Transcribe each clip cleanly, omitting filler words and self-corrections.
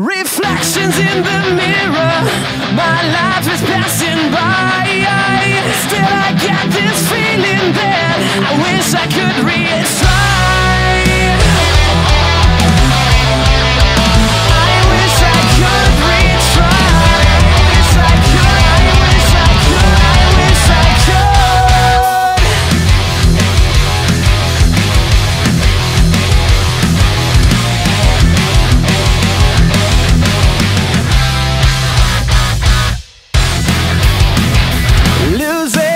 Reflections in the mirror, my life is passing by. Still I get this feeling that I wish I could retry. I wish I could retry. I wish I could, I wish I could, I wish I could. Losing myself.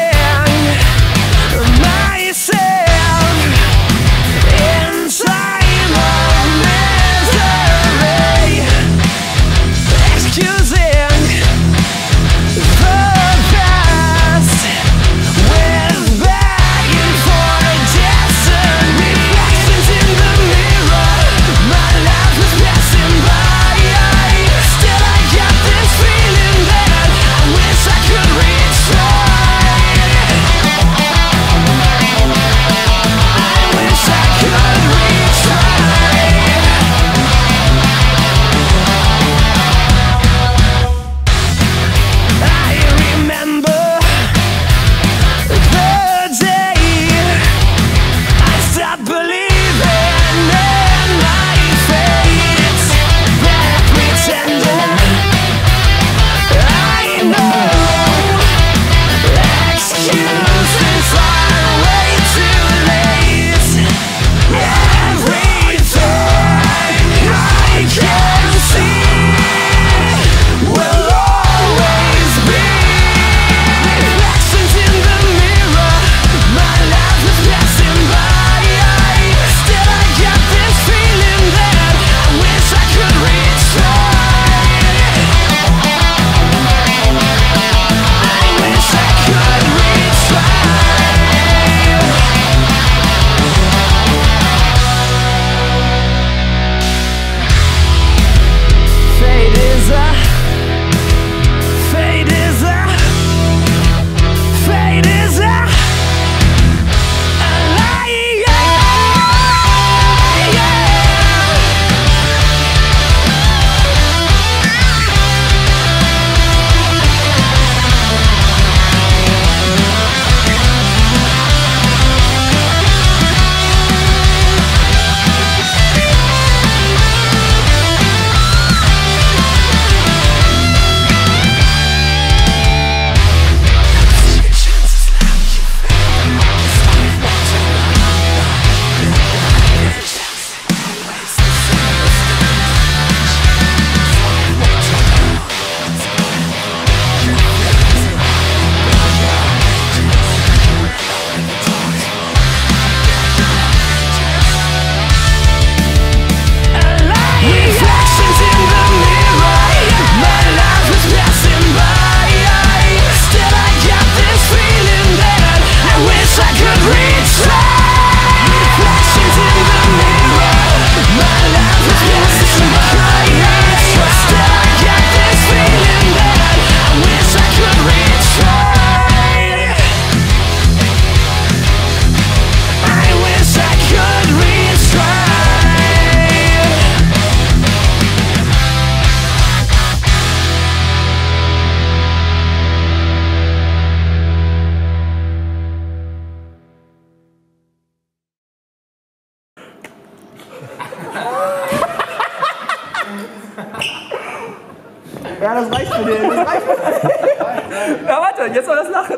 Ja, das reicht für den. Das reicht für den. Ja, warte, jetzt soll das Lachen.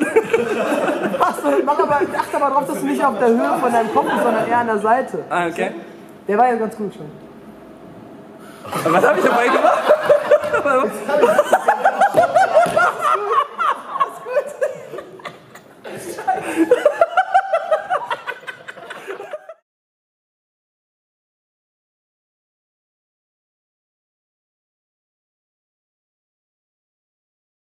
Achte aber drauf, dass du nicht auf der Höhe von deinem Kopf bist, sondern eher an der Seite. Ah, okay. Der war ja ganz gut schon. Was habe ich dabei gemacht?